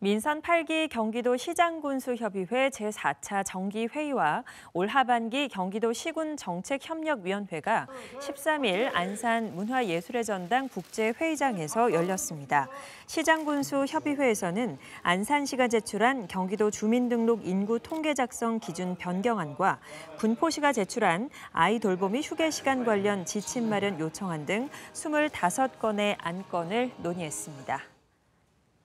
민선 8기 경기도시장군수협의회 제4차 정기회의와 올 하반기 경기도시군정책협력위원회가 13일 안산문화예술의전당 국제회의장에서 열렸습니다. 시장군수협의회에서는 안산시가 제출한 경기도 주민등록 인구 통계 작성 기준 변경안과 군포시가 제출한 아이돌보미 휴게시간 관련 지침 마련 요청안 등 25건의 안건을 논의했습니다.